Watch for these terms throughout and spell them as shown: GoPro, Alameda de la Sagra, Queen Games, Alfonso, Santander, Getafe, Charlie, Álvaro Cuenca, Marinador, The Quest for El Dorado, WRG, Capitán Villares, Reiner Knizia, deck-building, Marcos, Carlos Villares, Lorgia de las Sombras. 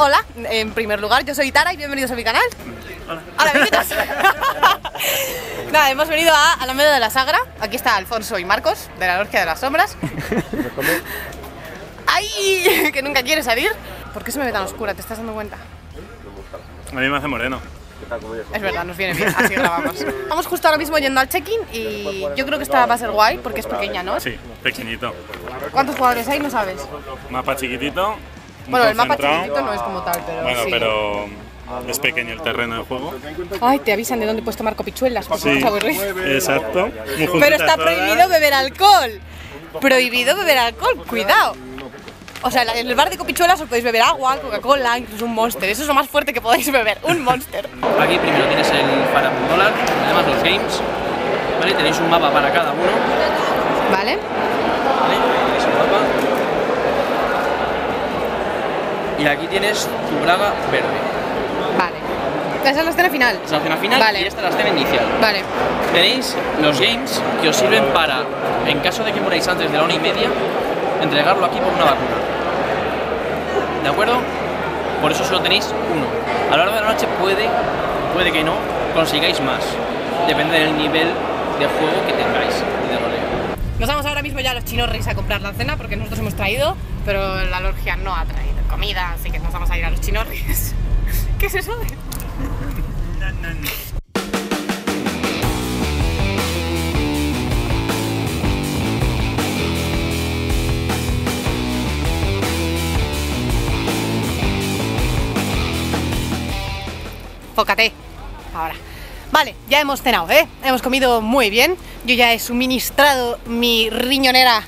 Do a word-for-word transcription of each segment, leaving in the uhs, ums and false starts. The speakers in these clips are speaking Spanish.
Hola, en primer lugar, yo soy Tara y bienvenidos a mi canal. Hola. Hola, amiguitos. Nada, hemos venido a Alameda de la Sagra. Aquí está Alfonso y Marcos, de la Lorgia de las Sombras. ¡Ay! Que nunca quiere salir. ¿Por qué se me ve tan oscura? ¿Te estás dando cuenta? A mí me hace moreno. Es verdad, nos viene bien, así grabamos. Estamos justo ahora mismo yendo al check-in y yo creo que esta va a ser guay porque es pequeña, ¿no? Sí, pequeñito. ¿Cuántos jugadores hay? No sabes. Mapa chiquitito. Bueno, el mapa chiquitito no es como tal, pero bueno, sí. Pero es pequeño el terreno de juego. Ay, te avisan de dónde puedes tomar copichuelas, porque sí, no es exacto. Pero está prohibido beber alcohol. Prohibido beber alcohol, cuidado. O sea, en el bar de copichuelas os podéis beber agua, Coca-Cola, incluso un Monster. Eso es lo más fuerte que podéis beber, un Monster. Aquí primero tienes el farandolán, además los games, ¿vale? Tenéis un mapa para cada uno. Vale. Vale, tenéis un mapa. Y aquí tienes tu braga verde. Vale. Esa es la escena final. Es la escena final, vale. Y esta es la escena inicial. Vale. Tenéis los games que os sirven para, en caso de que muráis antes de la una y media, entregarlo aquí por una vacuna. ¿De acuerdo? Por eso solo tenéis uno. A lo largo de la noche puede, puede que no, consigáis más. Depende del nivel de juego que tengáis y de roleo. Nos vamos ahora mismo ya a los chinorris a comprar la cena porque nosotros hemos traído, pero la Lorgia no ha traído comida, así que nos vamos a ir a los chinorris. ¿Qué es eso? No, no, no. Fócate. Ahora. Vale, ya hemos cenado, ¿eh? Hemos comido muy bien. Yo ya he suministrado mi riñonera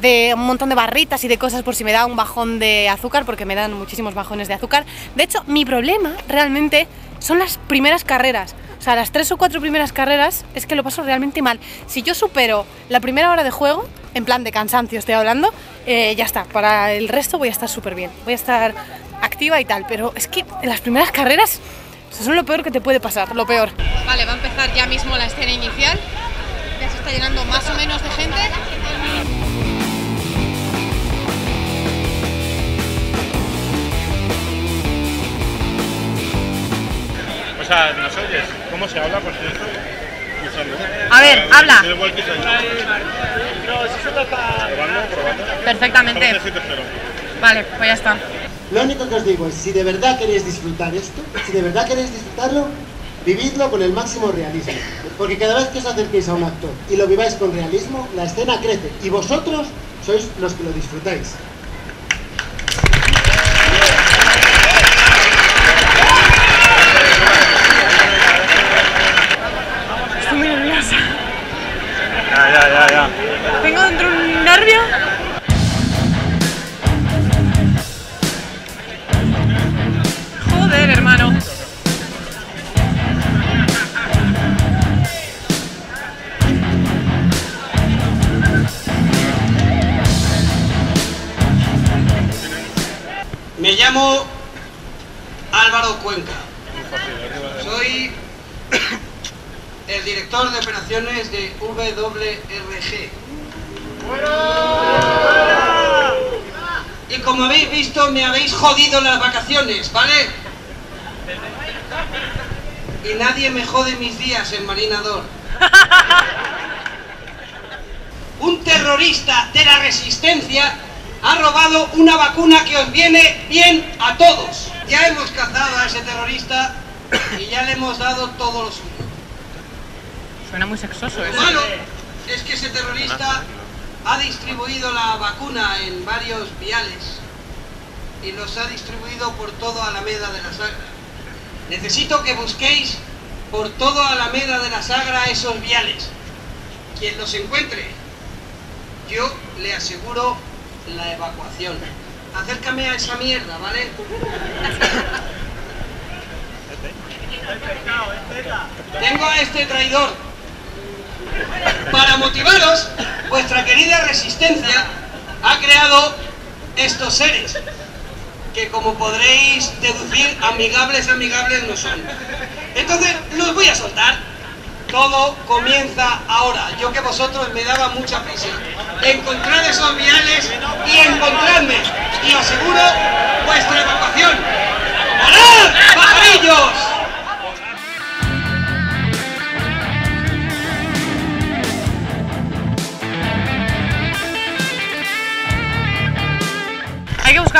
de un montón de barritas y de cosas por si me da un bajón de azúcar, porque me dan muchísimos bajones de azúcar. De hecho, mi problema realmente son las primeras carreras. O sea, las tres o cuatro primeras carreras es que lo paso realmente mal. Si yo supero la primera hora de juego, en plan de cansancio estoy hablando, eh, ya está. Para el resto voy a estar súper bien. Voy a estar activa y tal, pero es que en las primeras carreras eso es lo peor que te puede pasar, lo peor. Vale, va a empezar ya mismo la escena inicial, ya se está llenando más o menos de gente. O sea, ¿nos oyes? ¿Cómo se habla, por cierto? A ver, habla. Perfectamente. Vale, pues ya está. Lo único que os digo es, si de verdad queréis disfrutar esto, si de verdad queréis disfrutarlo, vividlo con el máximo realismo. Porque cada vez que os acerquéis a un actor y lo viváis con realismo, la escena crece y vosotros sois los que lo disfrutáis. Estoy muy nerviosa. Ya, ya, ya, ya. Tengo dentro un nervio. Me llamo Álvaro Cuenca, soy el director de operaciones de W R G. Y como habéis visto, me habéis jodido las vacaciones, ¿vale? Y nadie me jode mis días en Marinador. Un terrorista de la resistencia ha robado una vacuna que os viene bien a todos. Ya hemos cazado a ese terrorista y ya le hemos dado todo lo suyo. Suena muy sexoso eso. Lo malo es que ese terrorista ha distribuido la vacuna en varios viales y los ha distribuido por toda Alameda de la Sagra. Necesito que busquéis por toda Alameda de la Sagra esos viales. Quien los encuentre, yo le aseguro la evacuación. Acércame a esa mierda, ¿vale? Tengo a este traidor. Para motivaros, vuestra querida resistencia ha creado estos seres, que como podréis deducir, amigables, amigables no son. Entonces, los voy a soltar. Todo comienza ahora. Yo que vosotros me daba mucha prisa. Encontrad esos viales y encontradme. Y os aseguro vuestra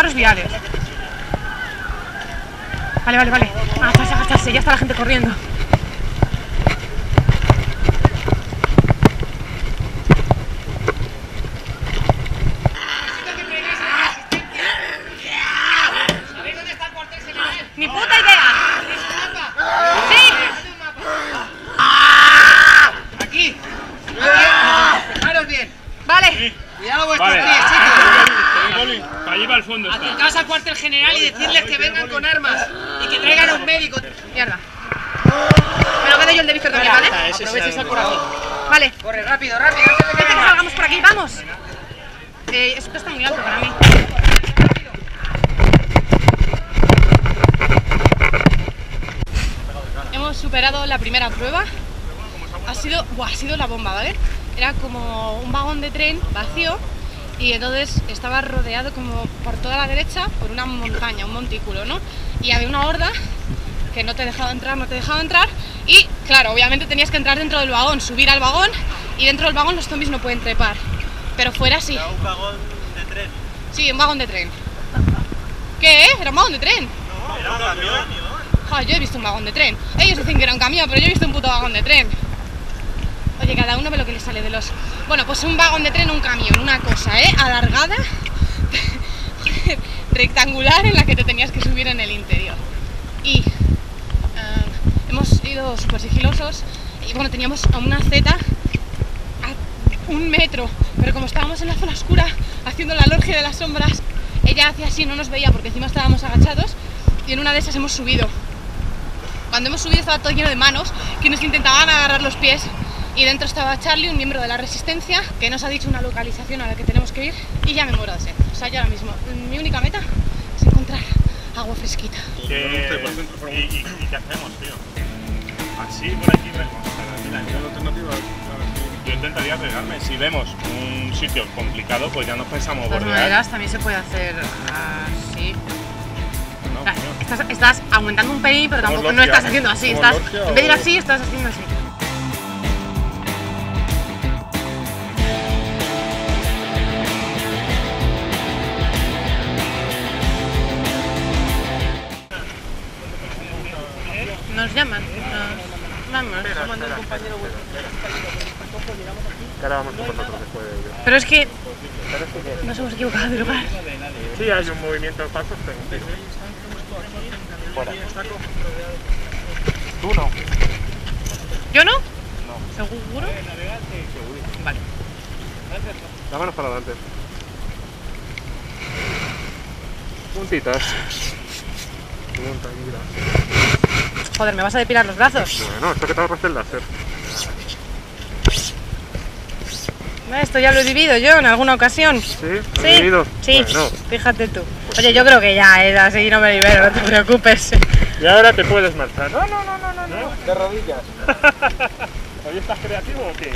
Carlos Villares. Vale, vale, vale. Agacharse, agacharse, ya está la gente corriendo. Acercaos al cuartel general y decirles que vengan con armas y que traigan a un médico. Mierda. Me lo quedo yo el de Víctor también, ¿vale? Aprovechéis al corazón. Vale. Corre, rápido, rápido. Antes de que salgamos por aquí, vamos. Eh, esto está muy alto para mí. Hemos superado la primera prueba. Ha sido, buah, ha sido la bomba, ¿vale? Era como un vagón de tren vacío. Y entonces estaba rodeado como por toda la derecha por una montaña, un montículo, ¿no? Y había una horda que no te dejaba entrar, no te dejaba entrar y, claro, obviamente tenías que entrar dentro del vagón, subir al vagón y dentro del vagón los zombies no pueden trepar, pero fuera sí. ¿Era un vagón de tren? Sí, un vagón de tren. ¿Qué? ¿Era un vagón de tren? No, era un camión. Ja, yo he visto un vagón de tren. Ellos dicen que era un camión, pero yo he visto un puto vagón de tren. Oye, cada uno ve lo que le sale de los... Bueno, pues un vagón de tren, un camión, una cosa, ¿eh? Alargada, rectangular, en la que te tenías que subir en el interior. Y uh, hemos ido súper sigilosos y, bueno, teníamos a una zeta a un metro, pero como estábamos en la zona oscura, haciendo la Lorgia de las Sombras, ella hacía así, no nos veía porque encima estábamos agachados y en una de esas hemos subido. Cuando hemos subido estaba todo lleno de manos que nos intentaban agarrar los pies. Y dentro estaba Charlie, un miembro de la Resistencia, que nos ha dicho una localización a la que tenemos que ir. Y ya me muero de sed. O sea, yo ahora mismo, mi única meta es encontrar agua fresquita. ¿Qué, ¿Y, y, y qué hacemos, tío? Así, por aquí, vemos. Yo intentaría pegarme. Si vemos un sitio complicado, pues ya nos pensamos bordear. De todas maneras, también se puede hacer así. No, no. Estás, estás aumentando un pelín, pero tampoco no estás haciendo así. Estás, en vez de ir así, estás haciendo así. Nos llaman, nos vamos, espera, espera, espera, compañero bueno. Ahora vamos con nosotros después de ello. Pero es que nos hemos equivocado de lugar. Sí, hay un movimiento de pasos, pero fuera. ¿Tú no? ¿Yo no? No. ¿Seguro? Vale. Vámonos para adelante. Puntitas. Joder, ¿me vas a depilar los brazos? Bueno, esto que te va a hacer el láser. Esto ya lo he vivido yo en alguna ocasión. ¿Sí? ¿Lo he vivido? Sí, bueno. Fíjate tú. Pues oye, sí. Yo creo que ya, eh, así no me libero, no te preocupes. Y ahora te puedes marchar. No, no, no, no, no. ¿No? De rodillas. ¿Hoy estás creativo o qué?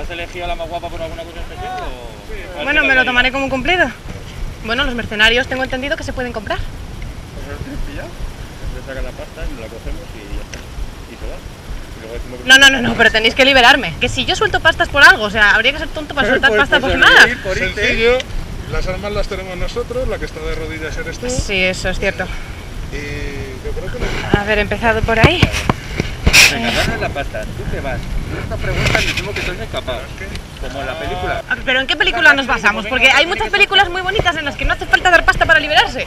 ¿Has elegido a la más guapa por alguna cosa especial? O... Sí, bueno, me lo tomaré como un cumplido. Bueno, los mercenarios tengo entendido que se pueden comprar. Sacan la pasta, nos la cogemos y ya está. Y se va. Y luego decimos que no, no, no, no, pero tenéis que liberarme. Que si yo suelto pastas por algo, o sea, habría que ser tonto para soltar pues, pasta pues, por nada. Por sencillo, las armas las tenemos nosotros, la que está de rodillas eres tú. Sí, eso es cierto. Y yo creo que no. A ver, empezado por ahí. Venga, agarras la pasta, tú te vas. Esta pregunta es lo que soy capaz. Como en la película. Pero ¿en qué película nos basamos? Porque hay muchas películas muy bonitas en las que no hace falta dar pasta para liberarse.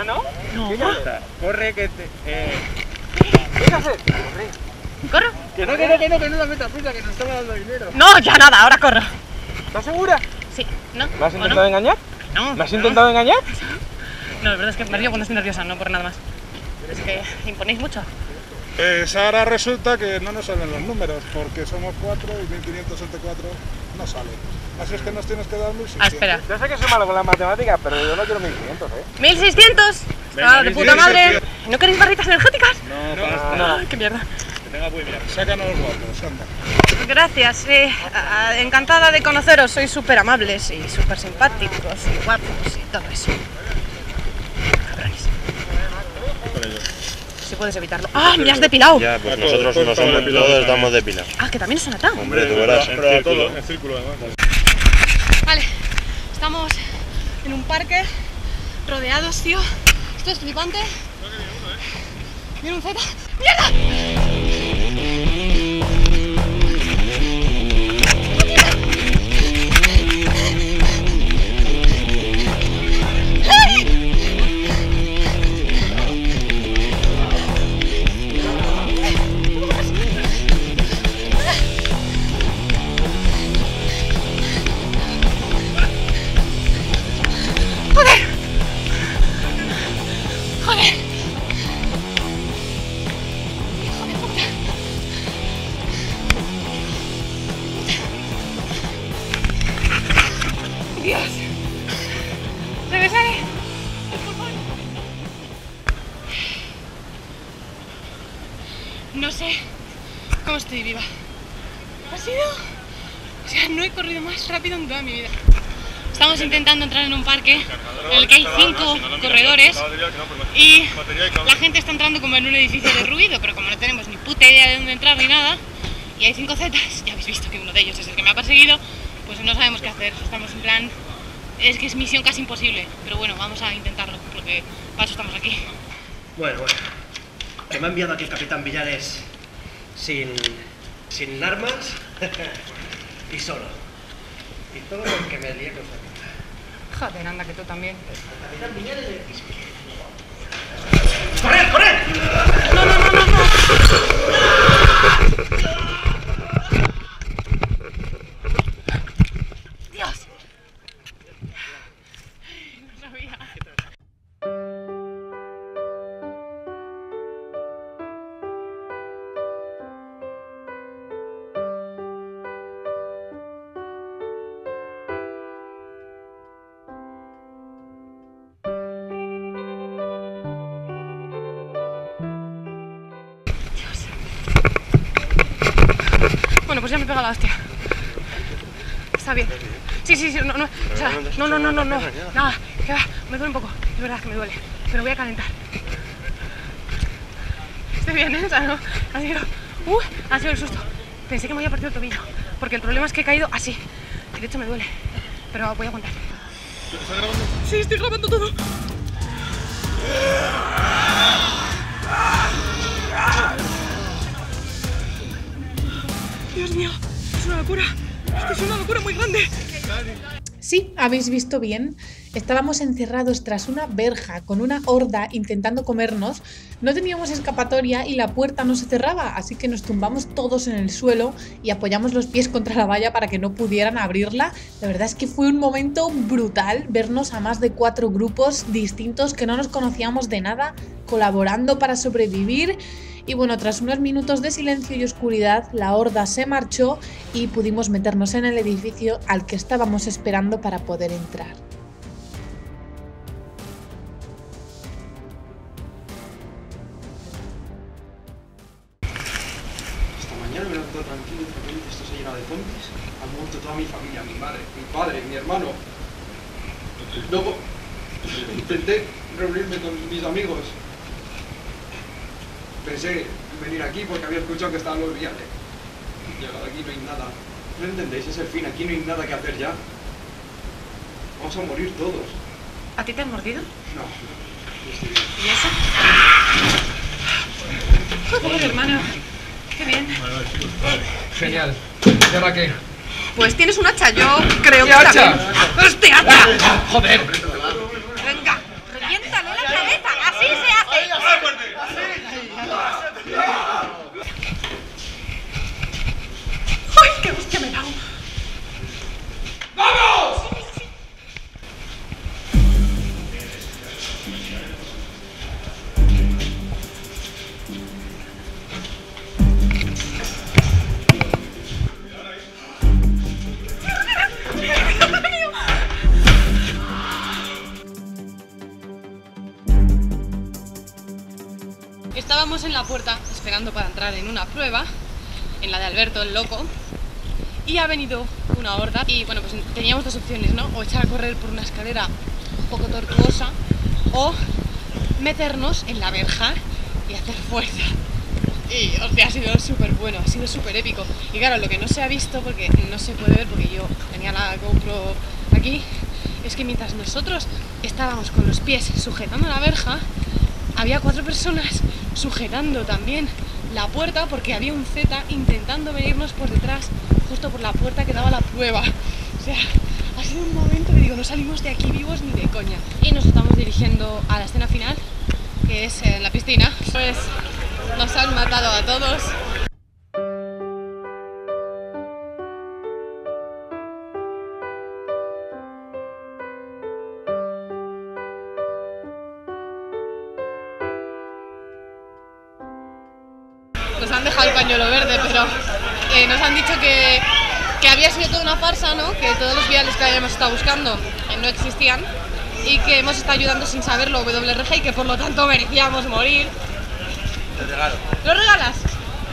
¿Ah, no? No. Corre, que te... Eh... ¿Corro? Que no, que no, que no, que no la metas prisa, que nos estaba dando dinero. No, ya nada, ahora corro. ¿Estás segura? Sí. ¿No? ¿Me has intentado no? engañar? No. ¿Me has no. intentado engañar? No, la verdad es que me río cuando estoy nerviosa, no por nada más. Pero es que imponéis mucho. Pues ahora resulta que no nos salen los números, porque somos cuatro y mil quinientos setenta y cuatro no sale. Así es que nos tienes que dar mil seiscientos. Ah, espera. Yo sé que soy malo con las matemáticas, pero yo no quiero mil quinientos, ¿eh? ¿mil seiscientos? Venga, ¡de puta madre! ¿No queréis barritas energéticas? No, no, pasta. No. ¡Qué mierda! Que tenga muy bien. Sácanos los guapos, anda. Gracias, eh. Encantada de conoceros. Sois súper amables y súper simpáticos y guapos y todo eso. Si puedes evitarlo. ¡Ah, me has depilado! Ya, pues nosotros no somos depilados, damos depilar. Ah, que también os han atado. Hombre, tú verás. Pero a todo, en círculo además. Vale, estamos en un parque, rodeados, tío. Esto es flipante. Creo que viene uno, ¿eh? Viene un Z. No sé cómo estoy viva. Ha sido... O sea, no he corrido más rápido en toda mi vida. Estamos intentando entrar en un parque en el que hay cinco corredores y la gente está entrando como en un edificio de ruido, pero como no tenemos ni puta idea de dónde entrar ni nada, y hay cinco zetas, ya habéis visto que uno de ellos es el que me ha perseguido, pues no sabemos qué hacer. Estamos en plan... Es que es misión casi imposible, pero bueno, vamos a intentarlo, porque para eso estamos aquí. Bueno, bueno. Que me ha enviado aquí el Capitán Villares sin, sin armas y solo. Y todo lo que me lié con su amiga. Joder, anda, que tú también. El Capitán Villares es... ¡Corred, corred! ¡No, no, no, no! no. ¡Dios! No sabía. Pues ya me pega la hostia. Está bien. Sí, sí, sí. No, no, o sea, no, no, no, no, no. Nada, que va. Me duele un poco. Es verdad que me duele. Pero voy a calentar. Estoy bien, ¿eh? O sea, no. Ha sido, uh, ha sido el susto. Pensé que me había partido el tobillo. Porque el problema es que he caído así. Y de hecho me duele. Pero voy a aguantar. ¿Estás grabando? Sí, estoy grabando todo. Dios mío, es una locura, esto es una locura muy grande. Sí, habéis visto bien. Estábamos encerrados tras una verja con una horda intentando comernos, no teníamos escapatoria y la puerta no se cerraba, así que nos tumbamos todos en el suelo y apoyamos los pies contra la valla para que no pudieran abrirla. La verdad es que fue un momento brutal vernos a más de cuatro grupos distintos que no nos conocíamos de nada, colaborando para sobrevivir. Y bueno, tras unos minutos de silencio y oscuridad, la horda se marchó y pudimos meternos en el edificio al que estábamos esperando para poder entrar. Esta mañana me he levantado tranquilo y tranquilo, esto se ha llenado de zombies. Han muerto toda mi familia, mi madre, mi padre, mi hermano. Luego intenté reunirme con mis amigos. Pensé venir aquí porque había escuchado que estaban los viales. Llegado aquí no hay nada. ¿No entendéis? Es el fin. Aquí no hay nada que hacer ya. Vamos a morir todos. ¿A ti te han mordido? No. no estoy bien. ¿Y eso? Joder, hermano. Qué bien. Genial. ¿Y ahora qué? Pues tienes un hacha. Yo creo que hacha? también. ¡Hostia, hacha! ¡Joder! Venga, reviéntalo la cabeza. Así se hace. ¡Ay, qué hostia me he dado! ¡Vamos! Sí, sí, sí. Estábamos en la puerta esperando para entrar en una prueba, en la de Alberto el loco, y ha venido una horda y bueno, pues teníamos dos opciones, ¿no? O echar a correr por una escalera un poco tortuosa o meternos en la verja y hacer fuerza. Y o sea, ha sido súper bueno, ha sido súper épico. Y claro, lo que no se ha visto, porque no se puede ver porque yo tenía la GoPro aquí, es que mientras nosotros estábamos con los pies sujetando la verja, había cuatro personas sujetando también la puerta porque había un Z intentando venirnos por detrás, justo por la puerta que daba la prueba. O sea, ha sido un momento que digo, no salimos de aquí vivos ni de coña. Y nos estamos dirigiendo a la escena final, que es en la piscina. Pues nos han matado a todos. Nos han dejado el pañuelo verde, pero eh, nos han dicho que, que había sido toda una farsa, ¿no? Que todos los viales que habíamos estado buscando eh, no existían y que hemos estado ayudando sin saberlo W R G y que por lo tanto merecíamos morir. Lo regalo. ¿Lo regalas?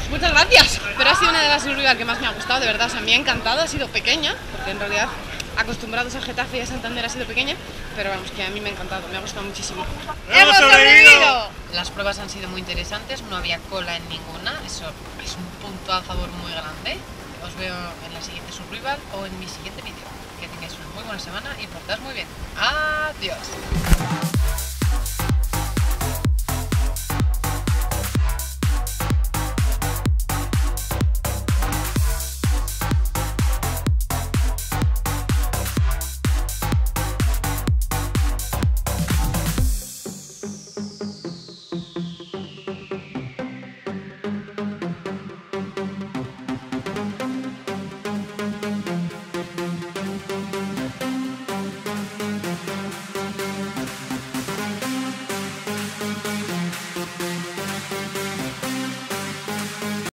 Muchas gracias. Pero ha sido una de las survival que más me ha gustado, de verdad. O sea, me ha encantado, ha sido pequeña, porque en realidad acostumbrados a Getafe y a Santander ha sido pequeña, pero vamos, que a mí me ha encantado, me ha gustado muchísimo. ¡Hemos sobrevivido! Las pruebas han sido muy interesantes, no había cola en ninguna, eso es un punto a favor muy grande. Os veo en la siguiente survival o en mi siguiente vídeo. Que tengáis una muy buena semana y portad muy bien. ¡Adiós!